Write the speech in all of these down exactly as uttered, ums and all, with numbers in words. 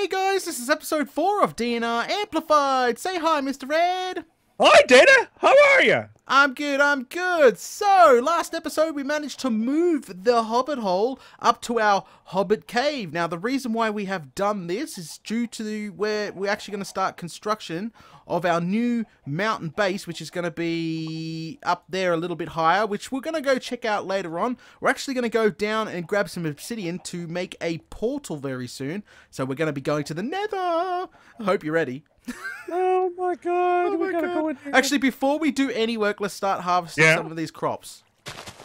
Hey guys, this is episode four of D N R Amplified. Say hi, Mister Red. Hi, Dana. How are you? I'm good, I'm good. So, last episode we managed to move the Hobbit hole up to our Hobbit cave. Now, the reason why we have done this is due to where we're actually going to start construction of our new mountain base, which is going to be up there a little bit higher, which we're going to go check out later on. We're actually going to go down and grab some obsidian to make a portal very soon. So, we're going to be going to the Nether. I hope you're ready. Oh my god, oh we gotta go in here. Actually, before we do any work, let's start harvesting yeah. some of these crops.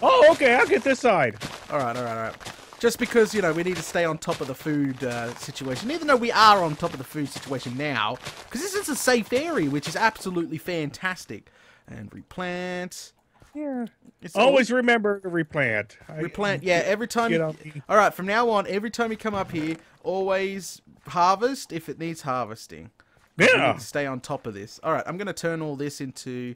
Oh, okay, I'll get this side. Alright, alright, alright. Just because, you know, we need to stay on top of the food uh, situation, even though we are on top of the food situation now, because this is a safe area, which is absolutely fantastic. And replant. Yeah. It's always all... remember to replant. Replant, I, yeah, every time you... you... you... Alright, from now on, every time you come up here, always harvest if it needs harvesting. Yeah. We need to stay on top of this. All right, I'm going to turn all this into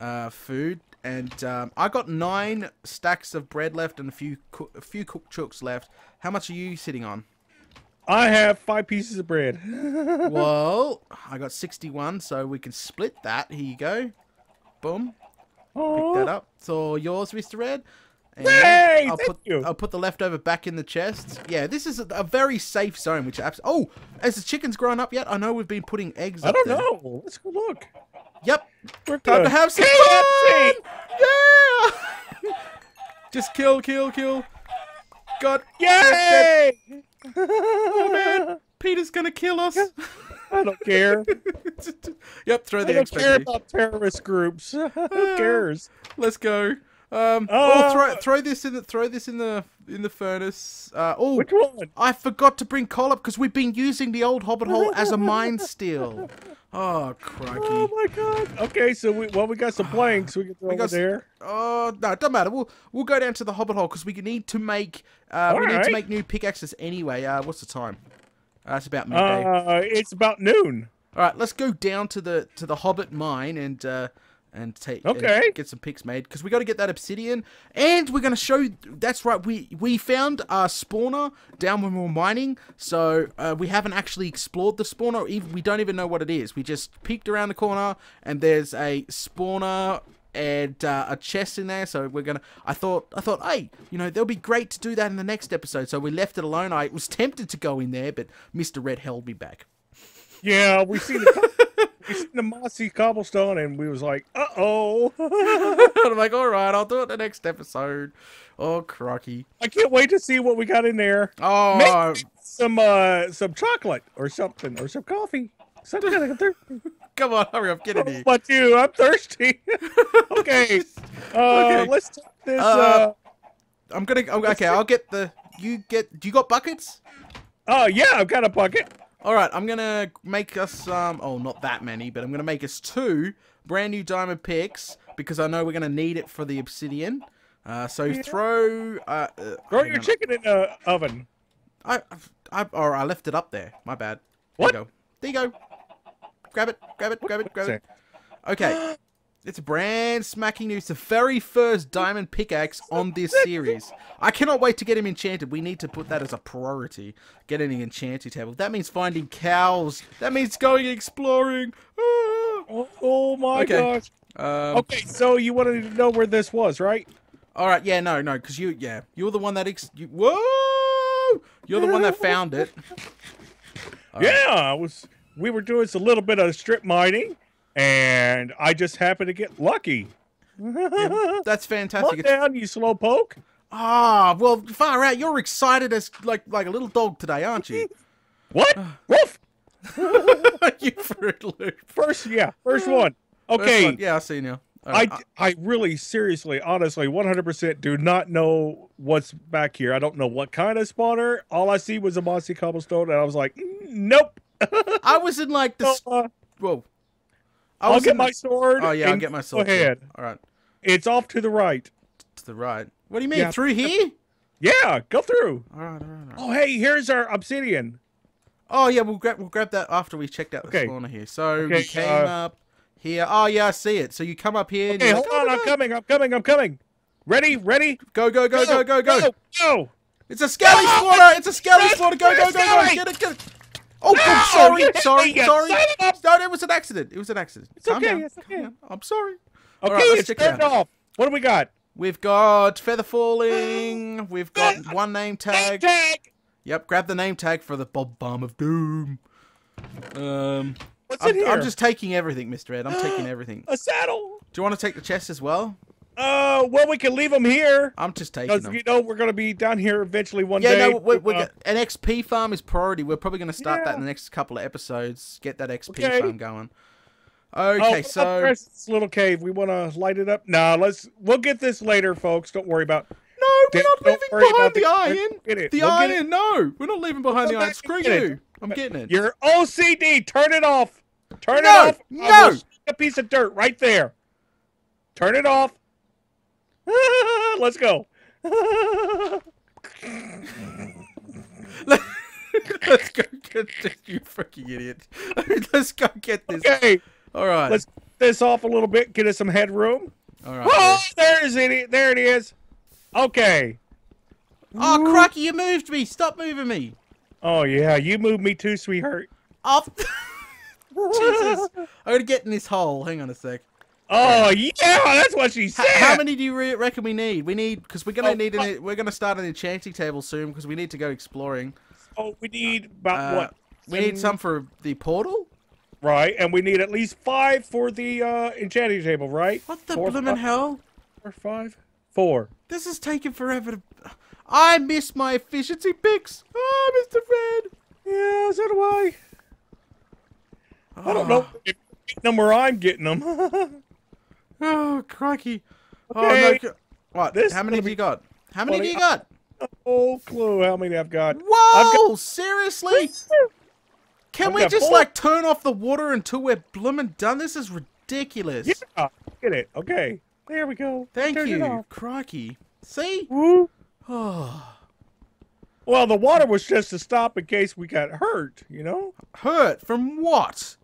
uh, food, and um, I got nine stacks of bread left and a few a few cooked chooks left. How much are you sitting on? I have five pieces of bread. Well, I got sixty-one, so we can split that. Here you go. Boom. Aww. Pick that up. It's all yours, Mister Red. And Yay, I'll, thank put, you. I'll put the leftover back in the chest. Yeah, this is a, a very safe zone. Which abs oh, has the chickens grown up yet? I know we've been putting eggs. I up don't there. know. Let's go look. Yep, we're time to have some fun. Yeah. Just kill, kill, kill. God, yay! Oh man, Peter's gonna kill us. I don't care. Yep, throw the eggs. I don't expectation. care about terrorist groups. Who cares? Let's go. Um, oh, oh throw, throw this in the throw this in the in the furnace. Uh, oh, which one? I forgot to bring coal up because we've been using the old Hobbit hole as a mine still. Oh crikey! Oh my god! Okay, so we, well we got some planks. We can throw we got over there. Oh no, it doesn't matter. We'll we'll go down to the Hobbit hole because we need to make uh, we right. need to make new pickaxes anyway. Uh, what's the time? Uh, it's about midday. Uh, it's about noon. All right, let's go down to the to the Hobbit mine and. Uh, And take okay. and get some picks made because we got to get that obsidian, and we're gonna show. That's right, we we found our spawner down when we were mining, so uh, we haven't actually explored the spawner. Or even we don't even know what it is. We just peeked around the corner, and there's a spawner and uh, a chest in there. So we're gonna. I thought I thought, hey, you know, they'll be great to do that in the next episode. So we left it alone. I was tempted to go in there, but Mister Red held me back. Yeah, we see the. We seen the mossy cobblestone, and we was like, "Uh-oh!" I'm like, "All right, I'll do it the next episode." Oh, crikey! I can't wait to see what we got in there. Oh, maybe some uh, some chocolate or something, or some coffee. Something like a Come on, hurry up, get in here! But you, I'm thirsty. okay, uh, okay, let's take this. Uh, uh, I'm gonna. Okay, see. I'll get the. You get. Do you got buckets? Oh uh, yeah, I've got a bucket. Alright, I'm gonna make us, um, oh, not that many, but I'm gonna make us two brand new diamond picks, because I know we're gonna need it for the obsidian. Uh, so yeah. throw, uh... uh throw your on. chicken in the oven. I, I, or I left it up there. My bad. What? There you go. There you go. Grab it, grab it, grab it, grab it. Okay. It's a brand smacking new. It's the very first diamond pickaxe on this series. I cannot wait to get him enchanted. We need to put that as a priority. Getting an enchanted table. That means finding cows. That means going exploring. Ah. Oh, oh my okay. gosh. Um, okay, so you wanted to know where this was, right? All right. Yeah. No. No. Because you. Yeah. You're the one that. Ex you, whoa! You're the one that found it. All yeah. Right. I was. We were doing a little bit of strip mining. And I just happened to get lucky. Yeah, that's fantastic. Look down, you slowpoke. Ah, well, far out. You're excited as like like a little dog today, aren't you? What? Woof! You fruit First, yeah, first one. Okay. First one. Yeah, I see now. Right. I, I really, seriously, honestly, one hundred percent do not know what's back here. I don't know what kind of spawner. All I see was a mossy cobblestone, and I was like, nope. I was in like the... So, uh, whoa. I'll get my sword. Oh yeah, I'll get my sword. Go ahead. All right. It's off to the right. To the right. What do you mean? Yeah. Through here? Yeah, go through. All right, all right, all right. Oh hey, here's our obsidian. Oh yeah, we'll grab we'll grab that after we checked out okay. the spawner here. So okay, we came uh, up here. Oh yeah, I see it. So you come up here. Okay, and hold like, on. Oh, I'm no. coming. I'm coming. I'm coming. Ready? Ready? Go go go go go go go. Go. Go. It's a skelly oh, slaughter. It's a skelly slaughter. Go go go go. Get it. Get it. Oh, no! I'm sorry, sorry, sorry. No, it was an accident. It was an accident. It's Calm okay. Down. It's okay. Down. I'm sorry. Okay, right, let's check it off. What do we got? We've got feather falling. We've got one name tag. Name tag. Yep, grab the name tag for the Bob Bomb of Doom. Um, What's I'm, in here? I'm just taking everything, Mister Ed. I'm taking everything. A saddle. Do you want to take the chest as well? Uh, well, we can leave them here. I'm just taking them. You know, we're going to be down here eventually one yeah, day. Yeah, no, we're, we're uh, an X P farm is priority. We're probably going to start yeah. that in the next couple of episodes. Get that X P okay. farm going. Okay, oh, so... this little cave. We want to light it up? No, let's... We'll get this later, folks. Don't worry about... No, we're not Don't leaving behind the, the iron. The we'll iron, no. We're not leaving behind we'll the iron. Screw you. It. I'm getting it. You're O C D. Turn it off. Turn no, it off. No, I will stick a piece of dirt right there. Turn it off. Let's go. Let's go get this, you freaking idiot. Let's go get this. Okay. All right. Let's get this off a little bit. Get us some headroom. All right. Oh, there is it. There it is. Okay. Oh, Crocky, you moved me. Stop moving me. Oh, yeah. You moved me too, sweetheart. Off. Jesus. I'm going to get in this hole. Hang on a sec. Oh, yeah. That's what she said. How, how many do you re reckon we need? We need... Because we're going to oh, need... An, we're going to start an enchanting table soon because we need to go exploring. Oh, we need about uh, what? We need some for the portal? Right. And we need at least five for the uh, enchanting table, right? What the bloomin' hell? Or five? Four. This is taking forever to... I miss my efficiency picks. Oh, Mister Red. Yeah, so do I. Oh. I don't know if you're getting them or I'm getting them. Oh, crikey. Okay. Oh, no. What? This how many have you got? How many do you got? No clue how many I've got. Whoa! I've got... Seriously? Can I've we just, four. like, turn off the water until we're bloomin' done? This is ridiculous. Yeah. Get it. Okay. There we go. Thank Turn you. Crikey. See? Woo. Oh. Well, the water was just to stop in case we got hurt, you know? Hurt? From what?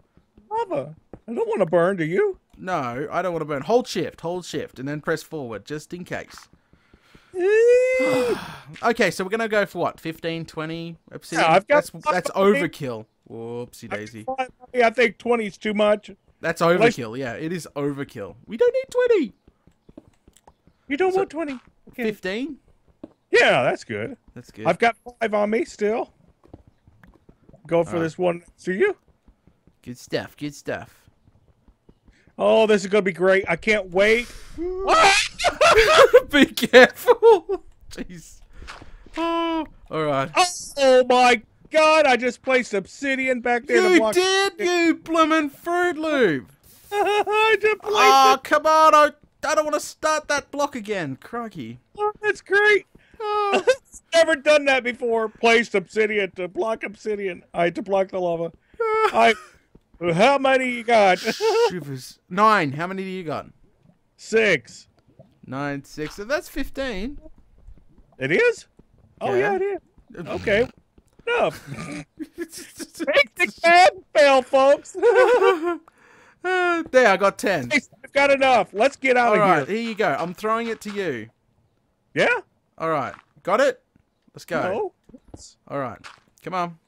Lava. I don't want to burn, do you? No, I don't want to burn. Hold shift, hold shift, and then press forward, just in case. Okay, so we're going to go for what? fifteen, twenty? Yeah, I've got that's, that's overkill. Whoopsie daisy. I think twenty is too much. That's overkill, yeah. It is overkill. We don't need twenty. You don't so, want twenty. Okay. fifteen? Yeah, that's good. That's good. I've got five on me still. Go for right. this one. See you. Good stuff. Good stuff. Oh, this is going to be great. I can't wait. Be careful. Jeez. Oh, all right. Oh, oh, my God. I just placed obsidian back there. You to block did, you bloomin' Fruit Loop. I just placed oh, it. Come on. I I don't want to start that block again. Crikey. Oh, that's great. Oh. Never done that before. Placed obsidian to block obsidian. I had to block the lava. I. How many you got? Nine. How many do you got? Six. Nine, six. So that's fifteen. It is? Yeah. Oh, yeah, it is. Okay. Enough. Make the bad fail, folks. Uh, there, I got ten. I've got enough. Let's get out All of right, here. All right, here you go. I'm throwing it to you. Yeah? All right. Got it? Let's go. No. All right. Come on.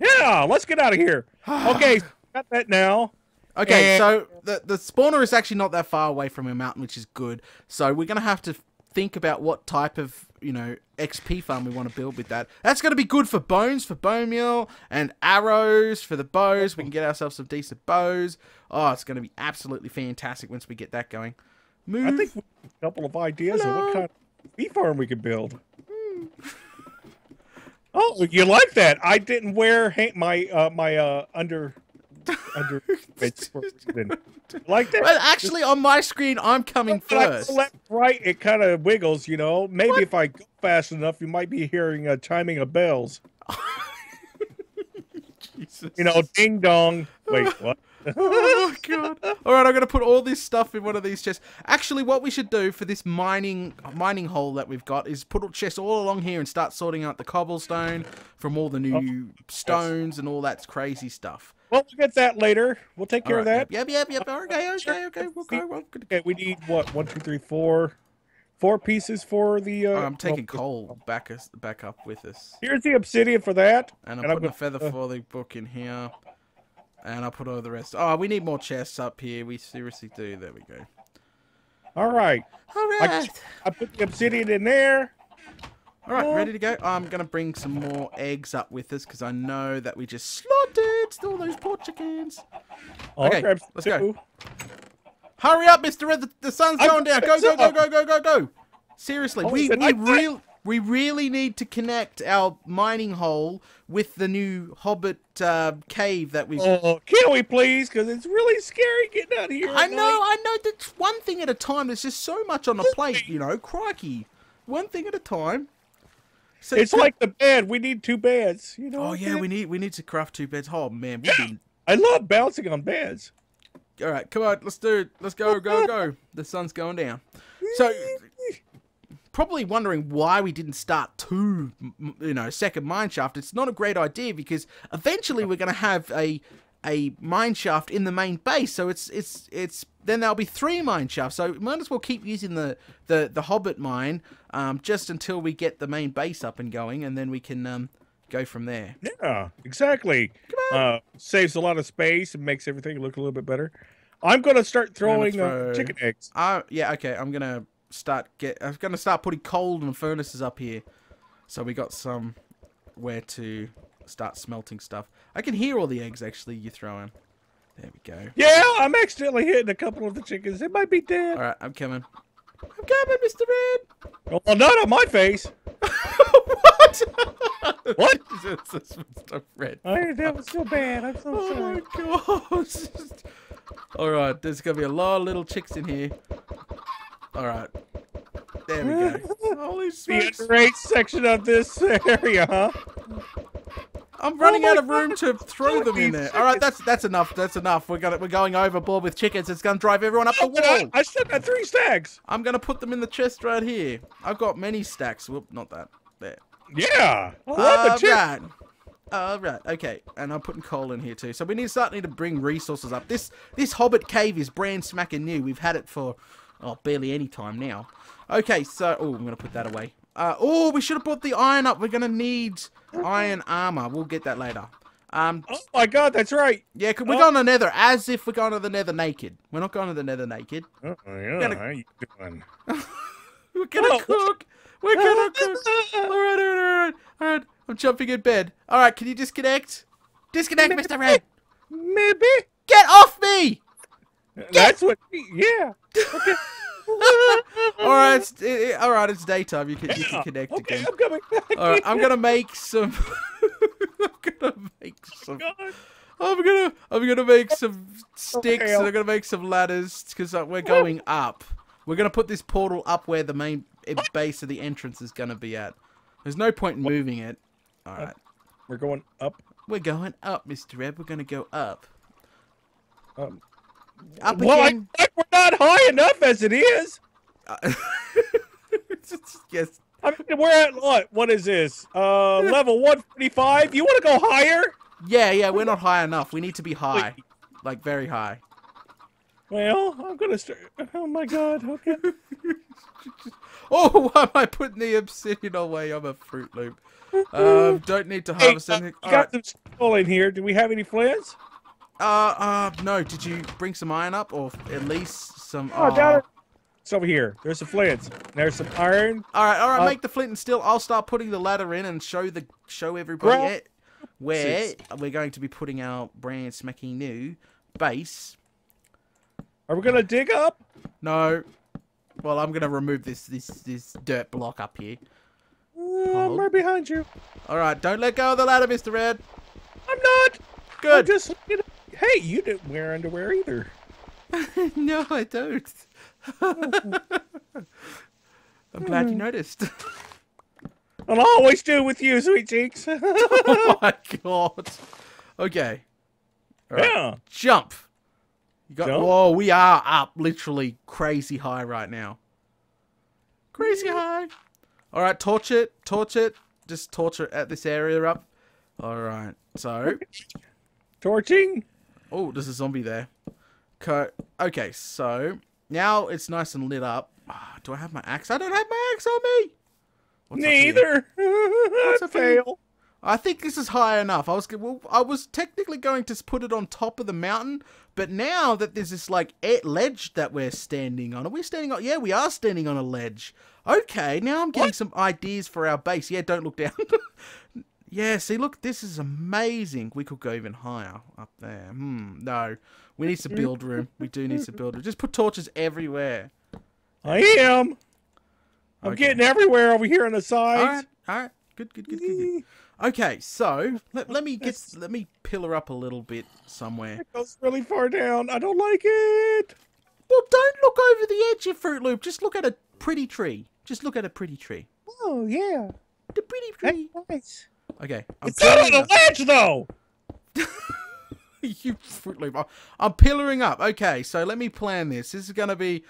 Yeah, let's get out of here. Okay, got that now. Okay, and... so the, the spawner is actually not that far away from our mountain, which is good. So we're going to have to think about what type of, you know, X P farm we want to build with that. That's going to be good for bones, for bone meal, and arrows for the bows. We can get ourselves some decent bows. Oh, it's going to be absolutely fantastic once we get that going. Move. I think we have a couple of ideas Hello. of what kind of bee farm we could build. Mm. Oh, you like that? I didn't wear my uh, my uh, under. Under like that. Well, actually, on my screen, I'm coming but first. Left, right, it kind of wiggles, you know. Maybe what? if I go fast enough, you might be hearing a chiming of bells. Jesus. You know, ding dong. Wait, what? Oh my God! All right, I'm gonna put all this stuff in one of these chests. Actually, what we should do for this mining mining hole that we've got is put chests all along here and start sorting out the cobblestone from all the new oh, stones yes. and all that crazy stuff. Well, we'll get that later. We'll take all care right, of that. Yep, yep, yep. Okay, okay, okay. We'll go. We'll... Okay, we need what? One, two, three, four. Four pieces for the... Uh, oh, I'm taking oh, coal back, us, back up with us. Here's the obsidian for that. And I'm and putting I'm a feather uh, for the book in here. And I'll put all the rest. Oh, we need more chests up here. We seriously do. There we go. All right. All right. I, I put the obsidian in there. All right, ready to go? I'm going to bring some more eggs up with us because I know that we just slaughtered all those poor chickens. Okay, let's go. Hurry up, Mister Red. The, the sun's going down. Go, go, go, go, go, go, go. Seriously, we, we, real, we really need to connect our mining hole with the new Hobbit uh, cave that we've... Oh, can we please? Because it's really scary getting out of here. I know, I know. That's one thing at a time. There's just so much on the plate, you know. Crikey. One thing at a time. So it's two, like the bed. We need two beds. You know. Oh yeah, we need we need to craft two beds. Oh man, we yeah. I love bouncing on beds. All right, come on, let's do it. Let's go, go, go. The sun's going down. So probably wondering why we didn't start two, you know, second mine shaft. It's not a great idea because eventually we're going to have a a mine shaft in the main base. So it's it's it's then there'll be three mine shafts. So we might as well keep using the the the Hobbit mine um, just until we get the main base up and going, and then we can um, go from there. Yeah, exactly. Uh, saves a lot of space and makes everything look a little bit better. I'm gonna start throwing gonna throw, uh, chicken eggs. Uh, yeah, okay. I'm gonna start get. I'm gonna start putting coal and furnaces up here, so we got some where to start smelting stuff. I can hear all the eggs actually you throw in. There we go. Yeah, I'm accidentally hitting a couple of the chickens. It might be dead. All right, I'm coming. I'm coming, Mister Red. Well, not on my face. What? What? Mister Red. Oh, that was so bad. I'm so oh sorry. Oh my gosh. All right, there's gonna be a lot of little chicks in here. All right. There we go. Holy smokes. The great section of this area, huh? I'm running oh out of room God. to throw them in there. All right, that's that's enough. That's enough. We're gonna we're going overboard with chickens. It's gonna drive everyone up the wall. I, I still got three stacks. I'm gonna put them in the chest right here. I've got many stacks. Whoop, not that. There. Yeah. All uh, right. All right. Okay. And I'm putting coal in here too. So we need start need to bring resources up. This this Hobbit cave is brand smacking new. We've had it for oh barely any time now. Okay. So oh, I'm gonna put that away. Uh, oh, we should have brought the iron up. We're gonna need iron armor. We'll get that later. Um, oh my God, that's right. Yeah, cause we're oh. going to Nether as if we're going to the Nether naked. We're not going to the Nether naked. Uh oh, yeah. We're gonna... How you doing? We're gonna oh. cook. We're gonna cook. All right, all right, all right, all right. I'm jumping in bed. All right, can you disconnect? Disconnect, Maybe. Mister Red. Maybe. Get off me. Get... That's what. Yeah. Okay. all right, it's, it, all right. It's daytime. You can you can connect okay, again. I'm coming back. All right, I'm gonna make some. I'm gonna make some. Oh I'm gonna I'm gonna make some sticks okay, and I'm gonna make some ladders because we're going up. We're gonna put this portal up where the main base of the entrance is gonna be at. There's no point in moving it. All right, we're going up. We're going up, Mister Ed. We're gonna go up. Um. Up well, again. I, we're not high enough as it is. Uh, yes. I mean, we're at what? What is this? Uh, level one forty-five. You want to go higher? Yeah, yeah. We're not high enough. We need to be high, Wait. like very high. Well, I'm gonna start. Oh my God. Okay. oh, why am I putting the obsidian away? I'm a Fruit Loop. Um, don't need to harvest hey, anything. Uh, got right. some coal in here. Do we have any flint? Uh, uh, no, did you bring some iron up, or at least some... Oh, down it's over here. There's some flint. There's some iron. Alright, alright, uh, make the flint and steel. I'll start putting the ladder in and show the show everybody it, where Six. we're going to be putting our brand smacking new base. Are we going to dig up? No. Well, I'm going to remove this, this, this dirt block up here. Uh, I'm right behind you. Alright, don't let go of the ladder, Mister Red. I'm not! Good. I'm just... You know, hey, you didn't wear underwear either. No, I don't. I'm glad you noticed. I'll always do with you, sweet cheeks. Oh my God. Okay. All right. Yeah. Jump. You got. Jump. Whoa, we are up literally crazy high right now. Crazy high. All right, torch it. Torch it. Just torch it at this area up. All right. So. Torching. Oh, there's a zombie there. Okay, so Now it's nice and lit up. Oh, do I have my axe? I don't have my axe on me. What's Neither. What's a fail. I think this is high enough. I was well, I was technically going to put it on top of the mountain, but now that there's this like ledge that we're standing on. Are we standing on? Yeah, we are standing on a ledge. Okay, now I'm getting what? some ideas for our base. Yeah, don't look down. Yeah, see, look, this is amazing. We could go even higher up there. Hmm, no. We need some build room. We do need some build room. Just put torches everywhere. I am. I'm okay. getting everywhere over here on the side. All right, all right. Good, good, good, good, good. Okay, so let, let me get let me pillar up a little bit somewhere. It goes really far down. I don't like it. Well, don't look over the edge of Fruit Loop. Just look at a pretty tree. Just look at a pretty tree. Oh, yeah. The pretty tree. That's nice. Okay. I'm it's not on the ledge, though! You Fruit Loop. I'm pillaring up. Okay, so let me plan this. This is going to be...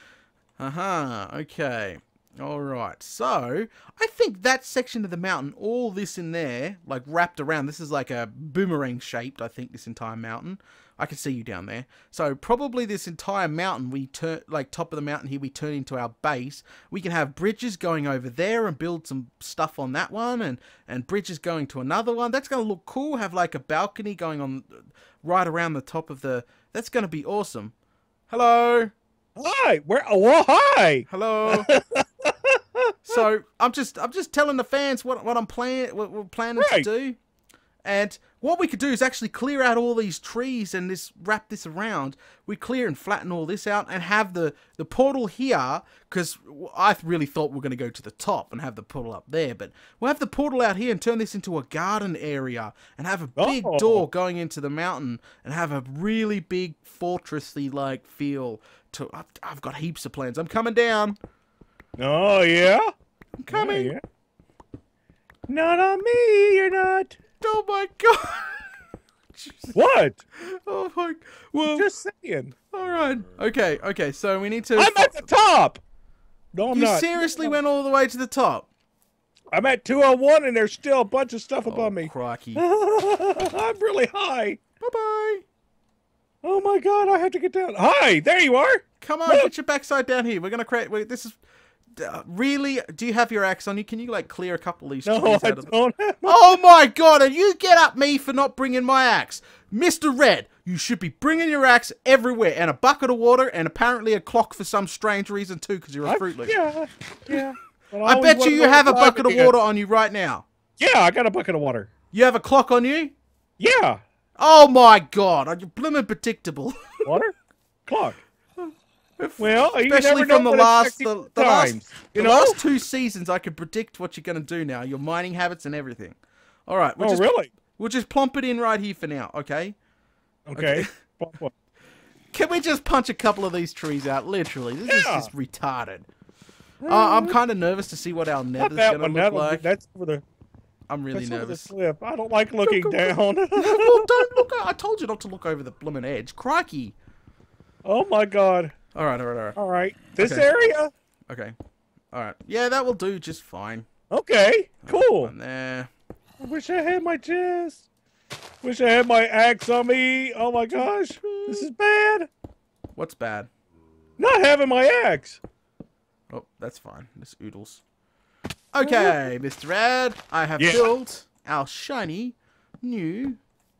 Aha, uh-huh, okay. Alright, so I think that section of the mountain, all this in there, like wrapped around, this is like a boomerang shaped, I think, this entire mountain. I can see you down there. So probably this entire mountain, we turn, like top of the mountain here, we turn into our base. We can have bridges going over there and build some stuff on that one, and, and bridges going to another one. That's going to look cool. Have like a balcony going on right around the top of the, that's going to be awesome. Hello. Hi. Where? Oh, hi. Hello. So I'm just I'm just telling the fans what what I'm planning what we're planning right. to do, and what we could do is actually clear out all these trees and this wrap this around. We clear and flatten all this out and have the the portal here, because I really thought we we're going to go to the top and have the portal up there, but we'll have the portal out here and turn this into a garden area and have a big oh. door going into the mountain and have a really big fortressy like feel. To I've, I've got heaps of plans. I'm coming down. Oh, yeah? I'm coming. Yeah, yeah. Not on me, you're not. Oh, my God. What? Oh, my. Well, just saying. All right. Okay, okay. So we need to. I'm at the top. No, I'm you not. You seriously no. went all the way to the top? I'm at two oh one, and there's still a bunch of stuff oh, above me. Crikey. I'm really high. Bye-bye. Oh, my God. I have to get down. Hi. There you are. Come on. Look. Get your backside down here. We're going to create. Wait, this is. Uh, really? Do you have your axe on you? Can you like clear a couple of these trees no, out I of don't have my... Oh my God! And you get up me for not bringing my axe, Mister Red. You should be bringing your axe everywhere, and a bucket of water, and apparently a clock for some strange reason too, because you're a Fruit Loop. Yeah, yeah. Well, I, I bet you you have a bucket of water on you right now. Yeah, I got a bucket of water. You have a clock on you? Yeah. Oh my God! Are you blooming predictable? Water, clock. Well, especially you from the last the, the last times, the know? last two seasons, I can predict what you're going to do now. Your mining habits and everything. All right. We'll oh, just, really? We'll just plump it in right here for now. Okay. Okay. okay. Can we just punch a couple of these trees out? Literally, this yeah. is just retarded. Uh, I'm kind of nervous to see what our nether's going to look that like. That's for the. I'm really that's nervous. The slip. I don't like looking go, go, down. Go. Well, don't look. I told you not to look over the bloomin' edge. Crikey. Oh my God. All right, all right, all right. All right. This okay. area. Okay. All right. Yeah, that will do just fine. Okay. Cool. Right, there. I wish I had my chest. Wish I had my axe on me. Oh my gosh. This is bad. What's bad? Not having my axe. Oh, that's fine. This oodles. Okay, Mister Rad. I have yeah. built our shiny new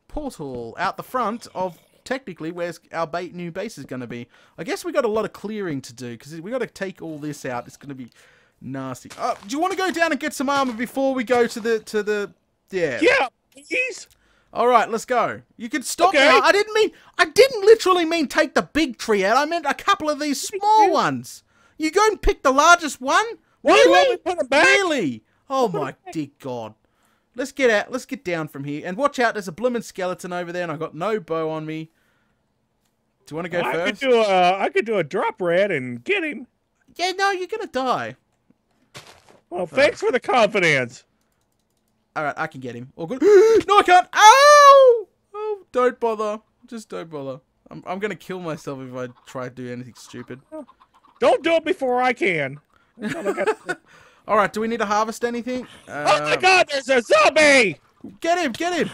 portal out the front of. Technically, where's our ba new base is going to be? I guess we got a lot of clearing to do because we got to take all this out. It's going to be nasty. Oh, do you want to go down and get some armor before we go to the to the yeah? Yeah, please. All right, let's go. You can stop okay. now. I didn't mean. I didn't literally mean take the big tree out. I meant a couple of these small ones. You go and pick the largest one. Really? Really? Oh my dear God. Let's get out. Let's get down from here. And watch out. There's a bloomin' skeleton over there, and I've got no bow on me. Do you want to go well, first? I could, do a, I could do a drop red and get him. Yeah, no, you're going to die. Well, thanks oh. for the confidence. All right, I can get him. All good. No, I can't. Ow! Oh, don't bother. Just don't bother. I'm, I'm going to kill myself if I try to do anything stupid. Don't do it before I can. All right, do we need to harvest anything? Um, oh my God, there's a zombie! Get him, get him!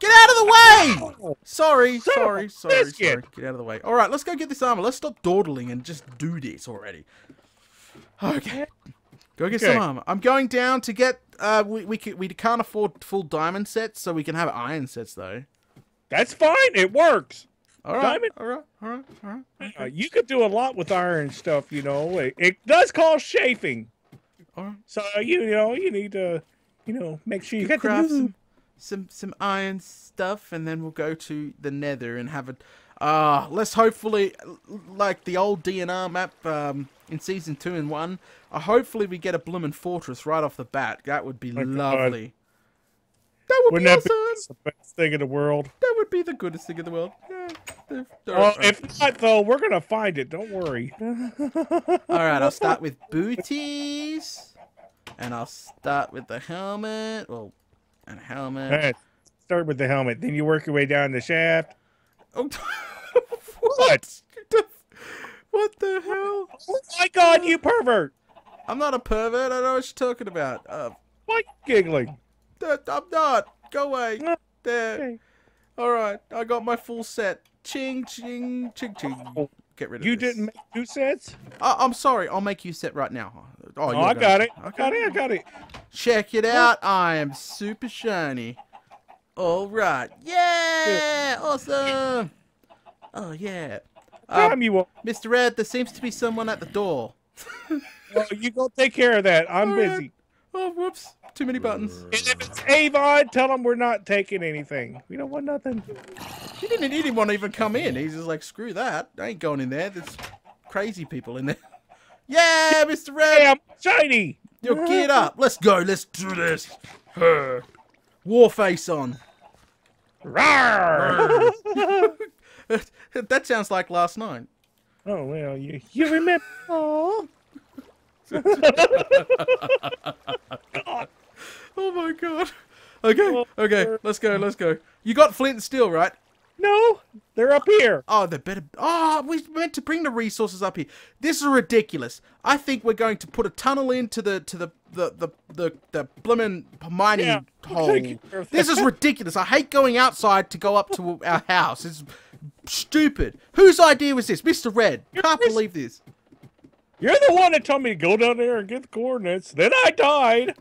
Get out of the way! Sorry, sorry, sorry, sorry. Get out of the way. Alright, let's go get this armor. Let's stop dawdling and just do this already. Okay. Go get okay. some armor. I'm going down to get... Uh, we, we, we can't afford full diamond sets, so we can have iron sets, though. That's fine. It works. All right, all right, all right, all right. Okay. Uh, you could do a lot with iron stuff, you know. It, it does cause chafing. All right. So you, you know, you need to, you know, make sure you, you craft some, some some iron stuff, and then we'll go to the Nether and have a. Uh, let's hopefully, like the old D N R map um, in season two and one. Uh, hopefully, we get a bloomin' fortress right off the bat. That would be oh, lovely. God. That would Wouldn't be that awesome. Be the best thing in the world. That would be the goodest thing in the world. Yeah. Well, right. If not, though, we're going to find it. Don't worry. All right, I'll start with booties. And I'll start with the helmet. Well, and helmet. All right, start with the helmet. Then you work your way down the shaft. Oh, what? What? What the hell? Oh, my God, you pervert. I'm not a pervert. I know what you're talking about. Uh, Why are you giggling? I'm not. Go away. There. Okay. All right. I got my full set. Ching, ching, ching, ching. Get rid of you this. You didn't make two sets? I I'm sorry. I'll make you set right now. Oh, oh I got it. I got it. I got it. Check it out. I am super shiny. All right. Yeah. Awesome. Oh, yeah. Um, Mister Red, there seems to be someone at the door. Well, you go take care of that. I'm All busy. Right. Oh, whoops. Too many buttons. And if it's Avon, tell him we're not taking anything. We don't want nothing. He didn't, he didn't want to even come in. He's just like, screw that. I ain't going in there. There's crazy people in there. Yeah, Mister Red. Hey, I'm shiny. Yo, get up. Let's go. Let's do this. Warface on. Rawr. That sounds like last night. Oh, well, you, you remember. Oh. God. Oh my God. Okay, okay, let's go, let's go. You got flint and steel, right? No, they're up here. Oh, they better. Oh, we meant to bring the resources up here. This is ridiculous. I think we're going to put a tunnel into the to the the the the, the bloomin' mining yeah, hole. This is ridiculous. I hate going outside to go up to our house. It's stupid. Whose idea was this, Mister Red? Can't believe this. You're the one that told me to go down there and get the coordinates. Then I died.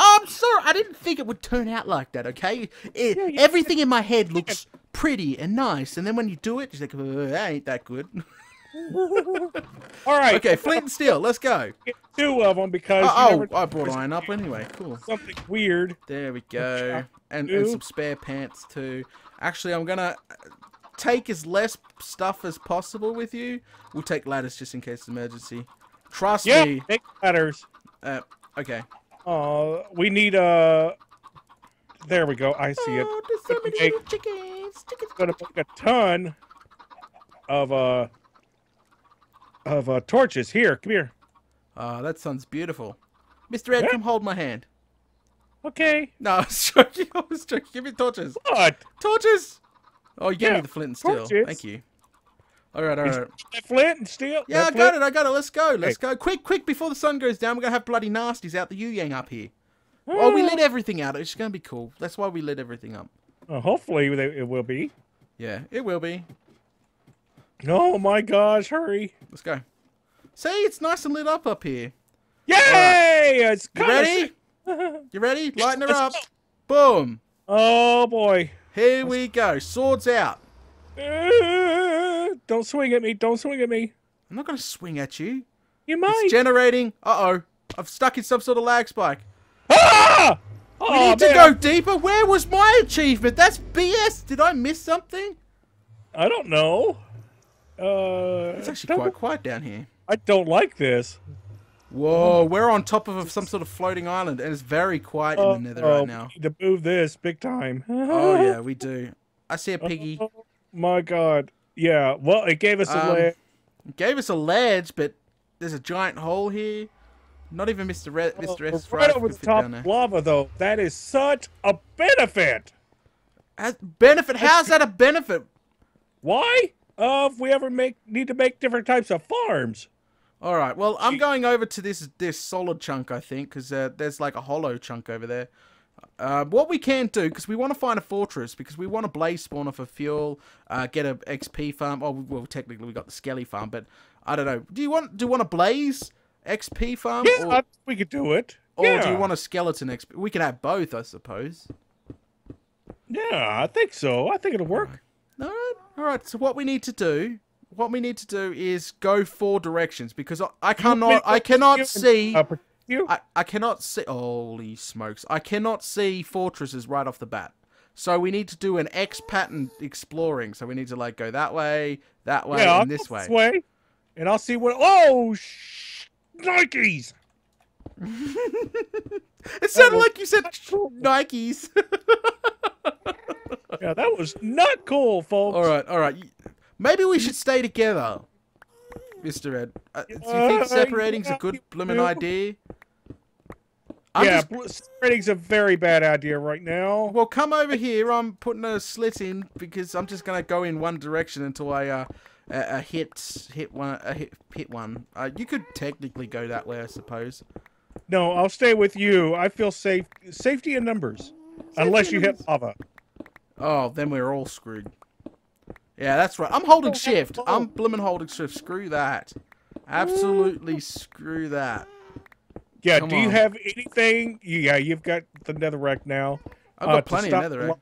I'm sorry. I didn't think it would turn out like that, okay? It, yeah, yeah. Everything in my head looks pretty and nice. And then when you do it, you're like, oh, that ain't that good. All right. Okay, flint and steel. Let's go. Get two of them because... Oh, you never oh I brought iron up anyway. Cool. Something weird. There we go. And, and some spare pants too. Actually, I'm going to... Take as less stuff as possible with you. We'll take ladders just in case of emergency. Trust yeah, me. Yeah, take ladders. Uh, okay. Uh, we need a... Uh... There we go. I see oh, it. Oh, there's so many little chickens. Chickens. Gonna make a ton of uh of uh torches. Here, come here. Uh, that sounds beautiful. Mister Ed, yeah. come hold my hand. Okay. No, I was joking. I was joking. Give me torches. What? Torches. Oh, you gave yeah, me the flint and steel. Torches. Thank you. All right, all right. That flint and steel. Yeah, I got it. I got it. Let's go. Let's hey. go. Quick, quick, before the sun goes down, we're going to have bloody nasties out the Yu-Yang up here. Oh, oh, we lit everything out. It's going to be cool. That's why we lit everything up. Well, hopefully it will be. Yeah, it will be. Oh, my gosh. Hurry. Let's go. See, it's nice and lit up up here. Yay! Right. It's you ready? You ready? Lighten her up. Boom. Oh, boy. Here we go. Swords out. Uh, don't swing at me. Don't swing at me. I'm not going to swing at you. You might. It's generating. Uh-oh. I've stuck in some sort of lag spike. Ah! Oh, we need man. to go deeper. Where was my achievement? That's B S. Did I miss something? I don't know. Uh, it's actually quite quiet down here. I don't like this. Whoa, we're on top of some sort of floating island, and it's very quiet oh, in the Nether oh, right now. We need to move this big time. Oh, yeah, we do. I see a piggy. Oh, my God. Yeah, well, it gave us um, a ledge. It gave us a ledge, but there's a giant hole here. Not even Mister Red, Mister S. Right over the top of lava, though. That is such a benefit. As benefit? How's that a benefit? Why? Uh, if we ever make need to make different types of farms. All right. Well, I'm going over to this this solid chunk, I think, because uh, there's like a hollow chunk over there. Uh, what we can do, because we want to find a fortress, because we want a blaze spawner for fuel, uh, get a X P farm. Oh, well, technically we got the skelly farm, but I don't know. Do you want do you want a blaze X P farm? Yeah, or, I, we could do it. Or yeah. do you want a skeleton X P? We can have both, I suppose. Yeah, I think so. I think it'll work. All right. All right. So what we need to do, what we need to do is go four directions, because I, I cannot, I cannot see. You? I, I cannot see... Holy smokes. I cannot see fortresses right off the bat. So we need to do an X pattern exploring. So we need to, like, go that way, that way, yeah, and this way. this way. And I'll see what... Oh, sh... Nikes! It sounded like you said cool. Nikes. Yeah, that was not cool, folks. All right, all right. Maybe we should stay together, Mister Ed. Uh, do you think separating's uh, yeah, a good blooming idea? I'm yeah, just... separating's a very bad idea right now. Well, come over here. I'm putting a slit in because I'm just gonna go in one direction until I uh, uh, uh hit hit one uh, hit hit one. Uh, you could technically go that way, I suppose. No, I'll stay with you. I feel safe. Safety in numbers, safety unless you numbers. hit lava. Oh, then we're all screwed. Yeah, that's right. I'm holding shift. I'm blimmin' holding shift. Screw that. Absolutely screw that. Yeah, Come do on. you have anything? Yeah, you've got the netherrack now. I've got uh, plenty of netherrack.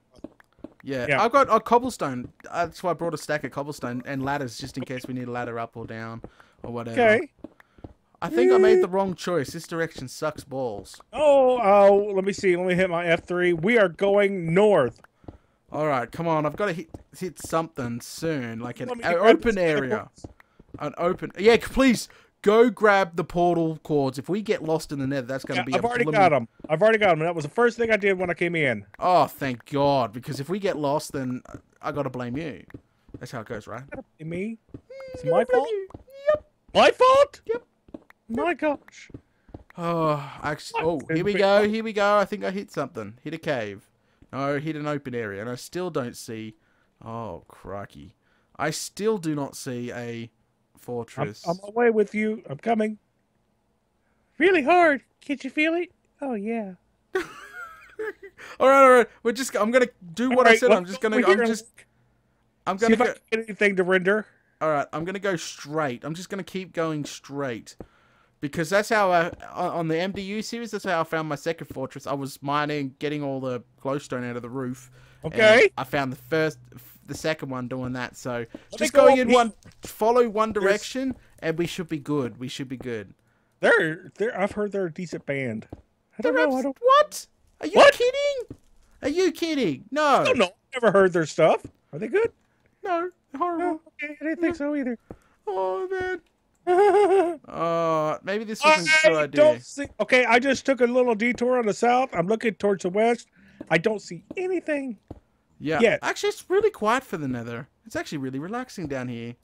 Yeah. yeah, I've got a cobblestone. That's why I brought a stack of cobblestone and ladders, just in case we need a ladder up or down or whatever. Okay. I think I made the wrong choice. This direction sucks balls. Oh, oh, let me see. Let me hit my F three. We are going north. All right, come on. I've got to hit, hit something soon, like an open area. An open... Yeah, please, go grab the portal cords. If we get lost in the nether, that's going to yeah, be I've a... I've already got them. I've already got them. That was the first thing I did when I came in. Oh, thank God, because if we get lost, then I got to blame you. That's how it goes, right? Me? It's my fault? Yep. My fault? Yep. My gosh. Oh, actually... Oh, here we go, here we go. I think I hit something. Hit a cave. No, hit an open area, and I still don't see... Oh, crikey. I still do not see a fortress. I'm on my way with you. I'm coming. Really hard. Can't you feel it? Oh, yeah. all right, all right. We're just... I'm going to do what right, I said. Well, I'm just going to... I'm just... I'm going to go... get anything to render. All right. I'm going to go straight. I'm just going to keep going straight. Because that's how I, on the M D U series, that's how I found my second fortress. I was mining, getting all the glowstone out of the roof. Okay. I found the first, the second one doing that. So Let just go going in one, follow one direction, There's... and we should be good. We should be good. They're, they're I've heard they're a decent band. I don't they're know. I don't... What? Are you what? kidding? Are you kidding? No. No, no. I've never heard their stuff. Are they good? No. Horrible. Oh, okay. I didn't think no. so either. Oh, man. Oh, maybe this wasn't a good idea. Don't see, okay, I just took a little detour on the south. I'm looking towards the west. I don't see anything. Yeah. Yet. Actually, it's really quiet for the nether. It's actually really relaxing down here.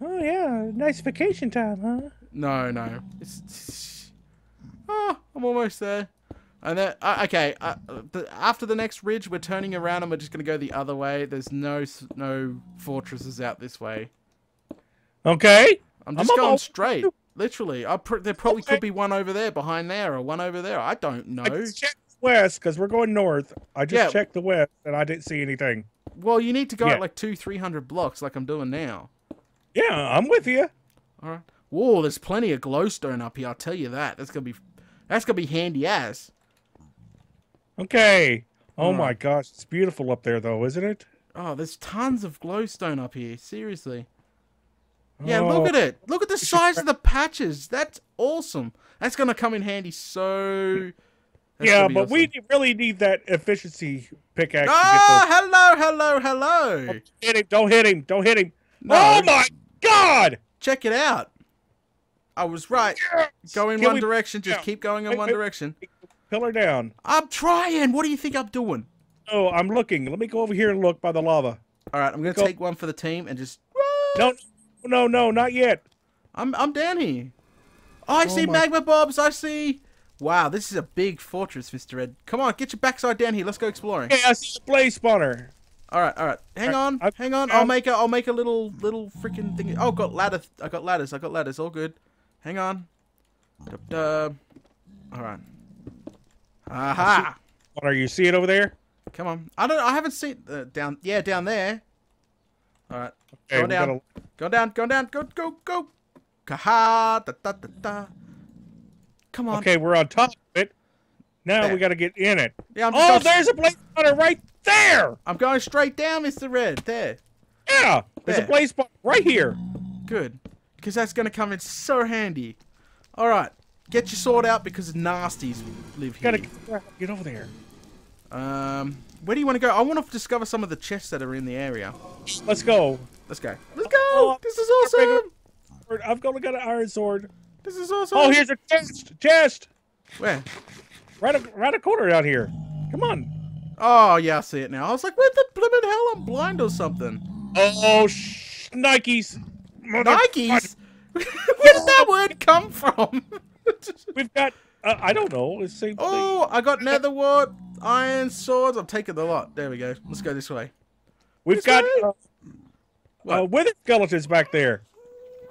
Oh, yeah. Nice vacation time, huh? No, no. It's, it's oh, I'm almost there. And then, uh, okay, uh, the, after the next ridge, we're turning around and we're just going to go the other way. There's no, no fortresses out this way. Okay. I'm just I'm going straight. Literally, I pr there probably okay. could be one over there, behind there, or one over there. I don't know. I just checked west because we're going north. I just yeah. checked the west and I didn't see anything. Well, you need to go yeah. at like two, three hundred blocks, like I'm doing now. Yeah, I'm with you. All right. Whoa, there's plenty of glowstone up here. I'll tell you that. That's gonna be, that's gonna be handy ass. Okay. Oh All my right. gosh, it's beautiful up there, though, isn't it? Oh, there's tons of glowstone up here. Seriously. Yeah, oh. look at it. Look at the size of the patches. That's awesome. That's going to come in handy so... Yeah, but awesome. we really need that efficiency pickaxe. Oh, to get those. hello, hello, hello. Don't hit him. Don't hit him. Don't hit him. No. Oh, my God. Check it out. I was right. Yes. Go in Can one direction. Just down. keep going in wait, one wait, direction. Pillar down. I'm trying. What do you think I'm doing? Oh, I'm looking. Let me go over here and look by the lava. All right, I'm going to take one for the team and just... No. No, no, not yet. I'm I'm down here. Oh, I oh see my... magma bobs. I see. Wow, this is a big fortress, Mister Ed. Come on, get your backside down here. Let's go exploring. Yeah, okay, I see the blaze spawner. All right, all right. Hang all right, on, I, hang on. I, I'll make a I'll make a little little freaking thing. Oh, got ladder. I got ladders. I got ladders. All good. Hang on. Dub, dub. All right. Aha. What are you seeing over there? Come on. I don't. I haven't seen uh, down. Yeah, down there. All right. Okay, go down. Gonna... Go down. Go down. Go go go. Kaha, da, da, da, da. Come on. Okay, we're on top of it. Now there. We got to get in it. Yeah, I'm oh, there's a blaze spawner right there. I'm going straight down, Mister Red. There. Yeah. There's there. a blaze spawner right here. Good, because that's going to come in so handy. All right. Get your sword out because nasties live here. Gotta get over there. Um, where do you want to go? I want to discover some of the chests that are in the area. Let's go. Let's go. Let's go. Oh, this is awesome. I've got an iron sword. This is awesome. Oh, here's a chest. Chest. Where? Right, a, right a corner out here. Come on. Oh yeah, I see it now. I was like, where the blooming hell? I'm blind or something. Oh, sh Nikes. Nikes. Where did that word come from? We've got, uh, I don't know. It's same oh, thing. I got nether wart, iron swords. I'm taking the lot. There we go. Let's go this way. We've this got way. Uh, uh, wither skeletons back there.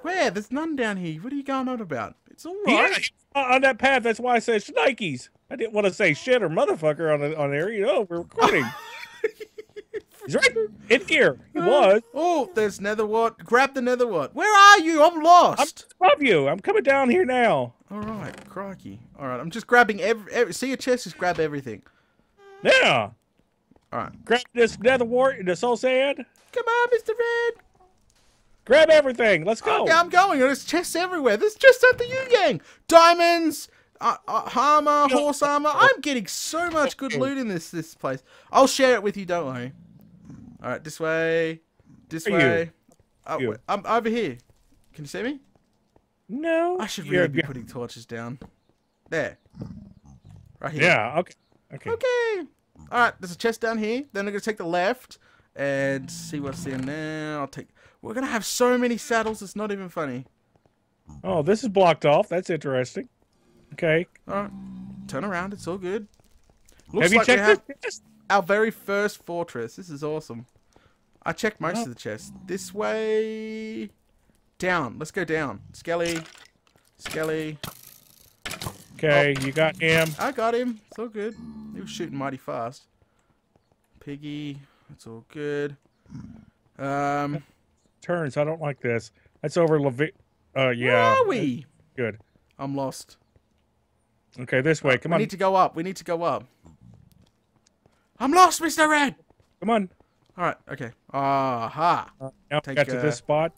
Where? There's none down here. What are you going on about? It's all right. Yeah, on that path. That's why I said Nikes. I didn't want to say shit or motherfucker on the, on there. You know, we're recording. He's right in here. He uh, was. Oh, there's nether wart. Grab the nether wart. Where are you? I'm lost. I'm above you. I'm coming down here now. All right, crikey. All right, I'm just grabbing every. every see your chest? Just grab everything. Yeah. All right. Grab this nether wart and the soul sand. Come on, Mister Red. Grab everything. Let's go. Oh, yeah, I'm going. There's chests everywhere. There's chests at the Yu Yang. Diamonds, uh, uh, armor, horse armor. I'm getting so much good loot in this this place. I'll share it with you. Don't worry. All right, this way, this Where way. Oh, wait, I'm over here. Can you see me? No. I should really yeah, be yeah. putting torches down. There. Right here. Yeah. Okay. Okay. Okay. All right. There's a chest down here. Then I'm gonna take the left and see what's in there. I'll take. We're gonna have so many saddles. It's not even funny. Oh, this is blocked off. That's interesting. Okay. All right. Turn around. It's all good. Looks have you like checked we have this chest? Our very first fortress. This is awesome. I checked most oh. of the chests. This way. Down. Let's go down. Skelly. Skelly. Okay, oh. you got him. I got him. It's all good. He was shooting mighty fast. Piggy. It's all good. Um. Turns. I don't like this. That's over Levi. Uh, yeah. Where are we? Good. I'm lost. Okay, this way. Come on. We need to go up. We need to go up. I'm lost, Mister Red. Come on. All right. Okay. Aha. Uh, now we got to uh, this spot,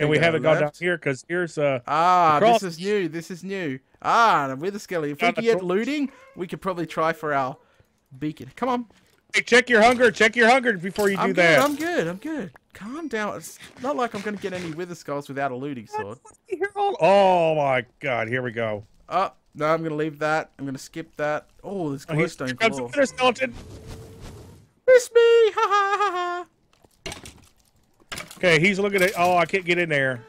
and we haven't gone down here because here's uh. Ah, this is new. This is new. Ah, we're the skelly. If we get looting, we could probably try for our beacon. Come on. Hey, check your hunger. Check your hunger before you do I'm good, that. I'm good. I'm good. Calm down. It's not like I'm gonna get any wither skulls without a looting sword. Oh my God. Here we go. Uh no, I'm gonna leave that. I'm gonna skip that. Oh, there's glowstone claw. Here comes a skeleton. Miss me! Ha ha ha ha! Okay, he's looking at. Oh, I can't get in there.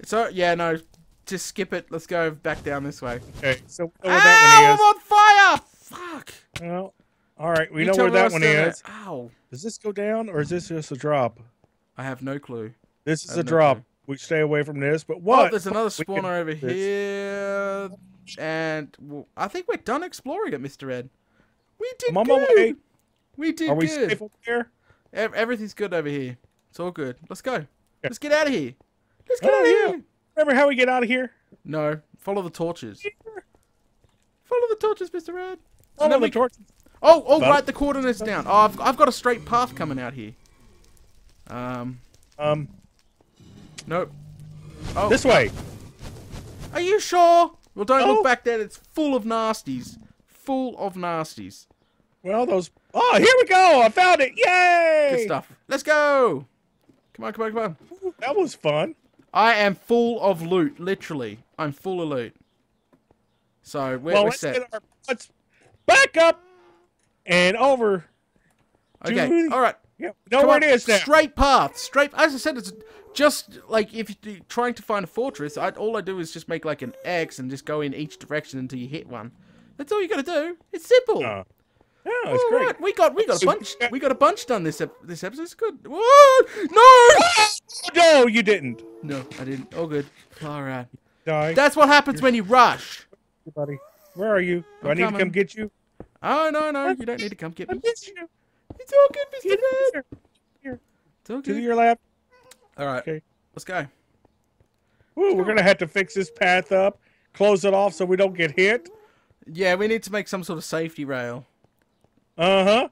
It's all. Yeah, no, just skip it. Let's go back down this way. Okay, so we know where Ow, that one is. I'm on fire! Fuck! Well, all right, we you know where that one is. There. Ow! Does this go down or is this just a drop? I have no clue. This is a no drop. Clue. We stay away from this. But what? Oh, there's another spawner over here. And well, I think we're done exploring it, Mister Ed. We did I'm good. Way. We did Are we good. Safe over here? Everything's good over here. It's all good. Let's go. Yeah. Let's get out of here. Let's get oh, out of yeah. here. Remember how we get out of here? No. Follow the torches. Yeah. Follow the torches, Mister Ed. Follow the we... torches. Oh, oh, but... right. The coordinates down. Oh, I've, I've got a straight path coming out here. Um. Um. Nope. Oh. This way. Are you sure? Well, don't oh. look back there. It's full of nasties. Full of nasties. Well, those... Oh, here we go. I found it. Yay! Good stuff. Let's go. Come on, come on, come on. Ooh, that was fun. I am full of loot, literally. I'm full of loot. So, we're, well, we're let's set. Get our, let's back up and over. Okay, to... all right. Yeah, know come where on. It is now. Straight path. Straight... As I said, it's... Just like if you're trying to find a fortress, I, all I do is just make like an X and just go in each direction until you hit one. That's all you gotta do. It's simple. Uh, yeah, it's all great. Right. We got we got a bunch. We got a bunch done this ep this episode. It's good. Whoa! No! No, you didn't. No, I didn't. All good. All right. Die. That's what happens you're... when you rush. Hey, buddy, where are you? Do I'm I need coming. to come get you? Oh, no, no, you don't need to come get me. It's all good, Mister Red. Here. It's all good. To your lap. All right. Okay. Let's go. Ooh, we're going to have to fix this path up, close it off so we don't get hit. Yeah, we need to make some sort of safety rail. Uh-huh.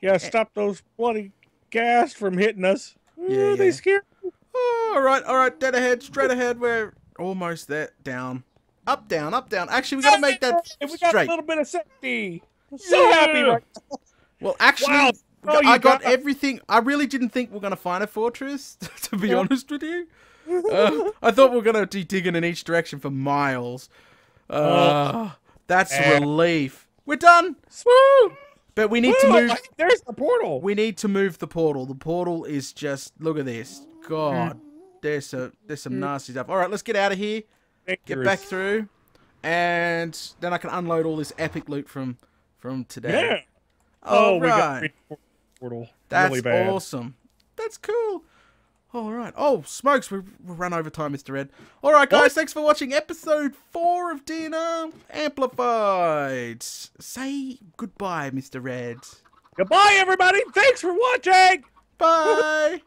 Yeah, stop those bloody gas from hitting us. Yeah, oh, yeah. They scare me. Oh, all right, all right, dead ahead, straight ahead. We're almost there. Down, up, down, up, down. Actually, we got to make that straight. We got a little bit of safety. I'm so yeah. happy right now. Well, actually, wow. oh, I got, got everything. I really didn't think we we're going to find a fortress, to be yeah. honest with you. Uh, I thought we we're going to be digging in each direction for miles. Uh, oh. That's and. relief. We're done. Woo! But we need Whoa, to move. Like, there's the portal. We need to move the portal. The portal is just. Look at this. God, mm. there's a there's some mm. nasty stuff. All right, let's get out of here. Dangerous. Get back through, and then I can unload all this epic loot from from today. Yeah. All oh, right. We got portal. That's really bad. awesome. That's cool. All right. Oh, smokes, we've run over time, Mister Red. All right, guys, what? thanks for watching episode four of D N R Amplified. Say goodbye, Mister Red. Goodbye, everybody. Thanks for watching. Bye.